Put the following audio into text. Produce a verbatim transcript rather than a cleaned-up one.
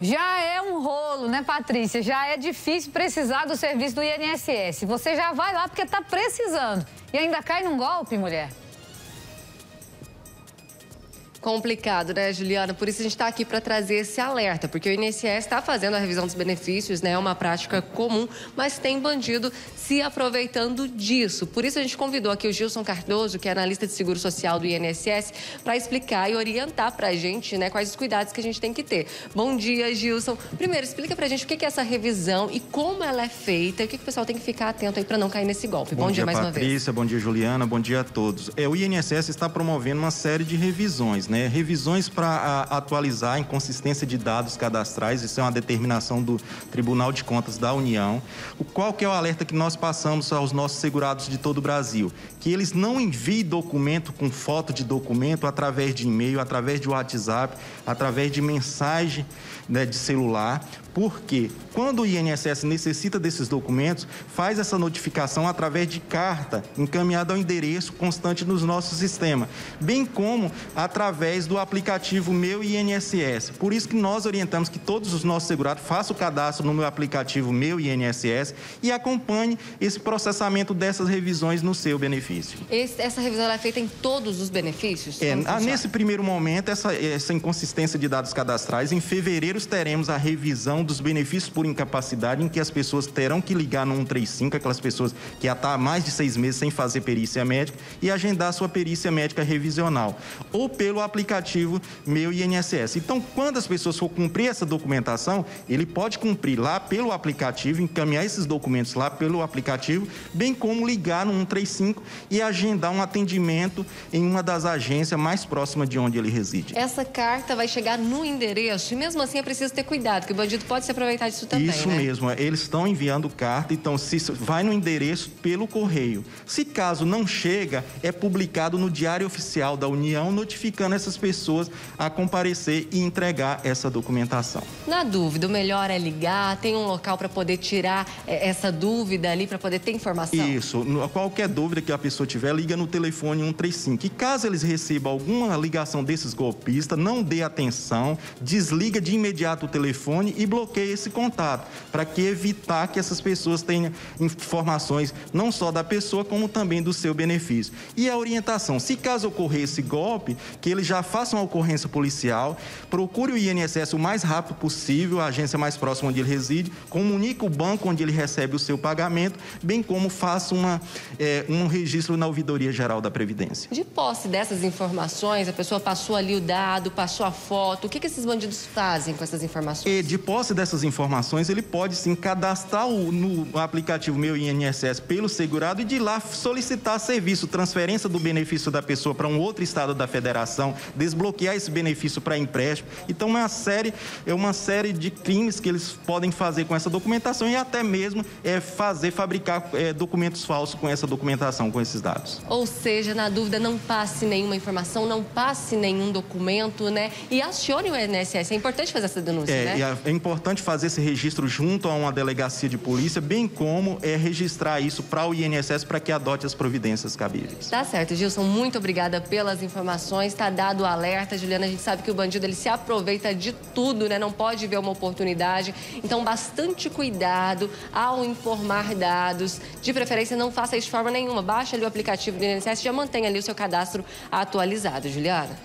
Já é um rolo, né, Patrícia? Já é difícil precisar do serviço do I N S S. Você já vai lá porque está precisando. E ainda cai num golpe, mulher? Complicado, né, Juliana? Por isso a gente está aqui para trazer esse alerta, porque o I N S S está fazendo a revisão dos benefícios, né? É uma prática comum, mas tem bandido se aproveitando disso. Por isso a gente convidou aqui o Gilson Cardoso, que é analista de seguro social do I N S S, para explicar e orientar para a gente, né, quais os cuidados que a gente tem que ter. Bom dia, Gilson. Primeiro, explica para a gente o que é essa revisão e como ela é feita, e o que o pessoal tem que ficar atento aí para não cair nesse golpe. Bom, bom dia, dia mais Patrícia, uma vez. Bom dia, Juliana. Bom dia a todos. É, o I N S S está promovendo uma série de revisões, né? Revisões para atualizar a inconsistência de dados cadastrais, isso é uma determinação do Tribunal de Contas da União. O qual que é o alerta que nós passamos aos nossos segurados de todo o Brasil? Que eles não enviem documento com foto de documento através de e-mail, através de WhatsApp, através de mensagem, né, de celular. Porque quando o I N S S necessita desses documentos, faz essa notificação através de carta encaminhada ao endereço constante nos nossos sistemas, bem como através do aplicativo Meu I N S S. Por isso que nós orientamos que todos os nossos segurados façam o cadastro no meu aplicativo Meu I N S S e acompanhe esse processamento dessas revisões no seu benefício. Esse, essa revisão é feita em todos os benefícios? É, nesse primeiro momento, essa, essa inconsistência de dados cadastrais. Em fevereiro teremos a revisão dos benefícios por incapacidade, em que as pessoas terão que ligar no um três cinco, aquelas pessoas que já estão há mais de seis meses sem fazer perícia médica, e agendar sua perícia médica revisional, ou pelo aplicativo Meu I N S S. Então, quando as pessoas for cumprir essa documentação, ele pode cumprir lá pelo aplicativo, encaminhar esses documentos lá pelo aplicativo, bem como ligar no um três cinco e agendar um atendimento em uma das agências mais próximas de onde ele reside. Essa carta vai chegar no endereço, e mesmo assim é preciso ter cuidado, que o bandido pode se aproveitar disso também, Isso né? mesmo, eles estão enviando carta, então se vai no endereço pelo correio. Se caso não chega, é publicado no Diário Oficial da União, notificando essas pessoas a comparecer e entregar essa documentação. Na dúvida, o melhor é ligar, tem um local para poder tirar essa dúvida ali, para poder ter informação? Isso, qualquer dúvida que a pessoa tiver, liga no telefone um três cinco. E caso eles recebam alguma ligação desses golpistas, não dê atenção, desliga de imediato o telefone e bloqueia esse contato, para que evitar que essas pessoas tenham informações não só da pessoa, como também do seu benefício. E a orientação, se caso ocorrer esse golpe, que eles já façam a ocorrência policial, procure o I N S S o mais rápido possível, a agência mais próxima onde ele reside, comunique o banco onde ele recebe o seu pagamento, bem como faça uma, é, um registro na Ouvidoria Geral da Previdência. De posse dessas informações, a pessoa passou ali o dado, passou a foto, o que, que esses bandidos fazem com essas informações? E de posse dessas informações, ele pode sim cadastrar o, no aplicativo Meu I N S S pelo segurado e de lá solicitar serviço, transferência do benefício da pessoa para um outro estado da federação, desbloquear esse benefício para empréstimo. Então, é uma série, é uma série de crimes que eles podem fazer com essa documentação e até mesmo é, fazer, fabricar é, documentos falsos com essa documentação, com esses dados. Ou seja, na dúvida, não passe nenhuma informação, não passe nenhum documento, né? E acione o I N S S. É importante fazer essa denúncia, é, né? É importante fazer esse registro junto a uma delegacia de polícia, bem como é registrar isso para o I N S S para que adote as providências cabíveis. Tá certo, Gilson. Muito obrigada pelas informações. Tá dado o alerta, Juliana. A gente sabe que o bandido ele se aproveita de tudo, né? Não pode ver uma oportunidade. Então, bastante cuidado ao informar dados. De preferência, não faça isso de forma nenhuma. Baixa ali o aplicativo do I N S S e já mantenha ali o seu cadastro atualizado, Juliana.